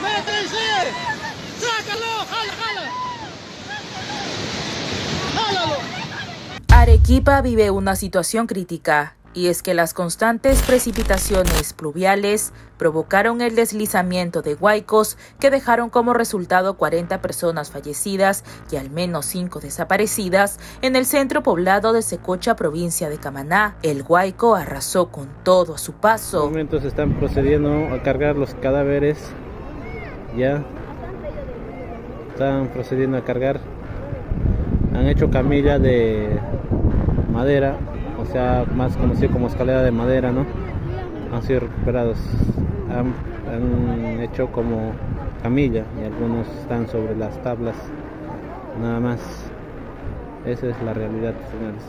¡Métese! ¡Sácalo! ¡Jala, jala! ¡Jálalo! Arequipa vive una situación crítica, y es que las constantes precipitaciones pluviales provocaron el deslizamiento de huaicos que dejaron como resultado 40 personas fallecidas y al menos 5 desaparecidas en el centro poblado de Secocha, provincia de Camaná. El huaico arrasó con todo a su paso. En momentos están procediendo a cargar los cadáveres, ya están procediendo a cargar, han hecho camilla de madera, o sea, más conocido como escalera de madera, ¿no? Han sido recuperados, han hecho como camilla y algunos están sobre las tablas, nada más. Esa es la realidad, señores.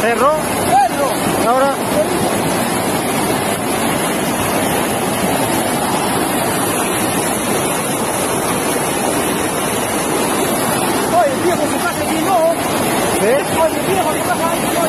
Cerró, ahora oye, viejo, su casa aquí no. ¿Ves? Oye, viejo, su casa aquí no,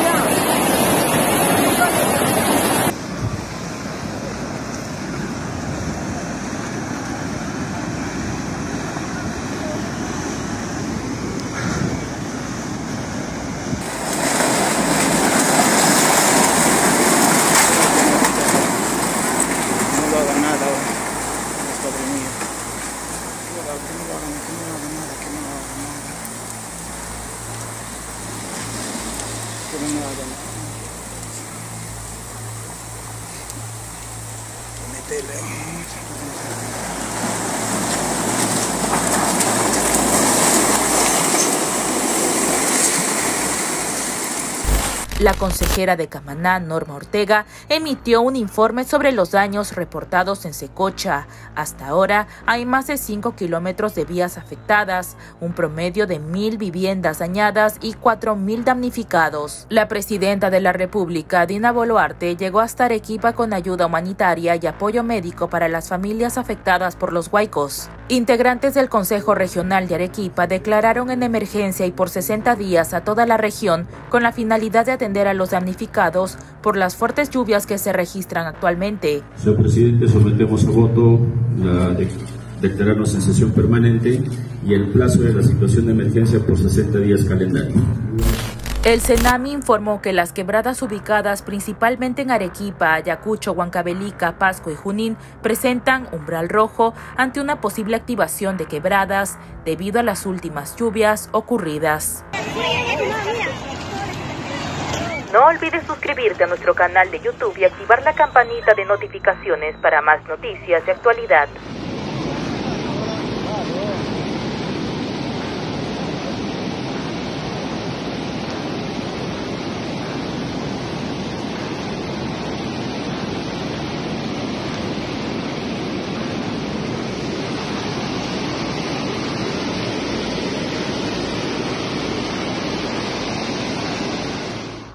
La consejera de Camaná, Norma Ortega, emitió un informe sobre los daños reportados en Secocha. Hasta ahora hay más de 5 kilómetros de vías afectadas, un promedio de 1.000 viviendas dañadas y 4.000 damnificados. La presidenta de la República, Dina Boluarte, llegó hasta Arequipa con ayuda humanitaria y apoyo médico para las familias afectadas por los huaicos. Integrantes del Consejo Regional de Arequipa declararon en emergencia y por 60 días a toda la región con la finalidad de atender a los damnificados por las fuertes lluvias que se registran actualmente. Señor presidente, sometemos a voto la declararnos en sesión permanente y el plazo de la situación de emergencia por 60 días calendario. El Senami informó que las quebradas ubicadas principalmente en Arequipa, Ayacucho, Huancabelica, Pasco y Junín presentan umbral rojo ante una posible activación de quebradas debido a las últimas lluvias ocurridas. No olvides suscribirte a nuestro canal de YouTube y activar la campanita de notificaciones para más noticias de actualidad.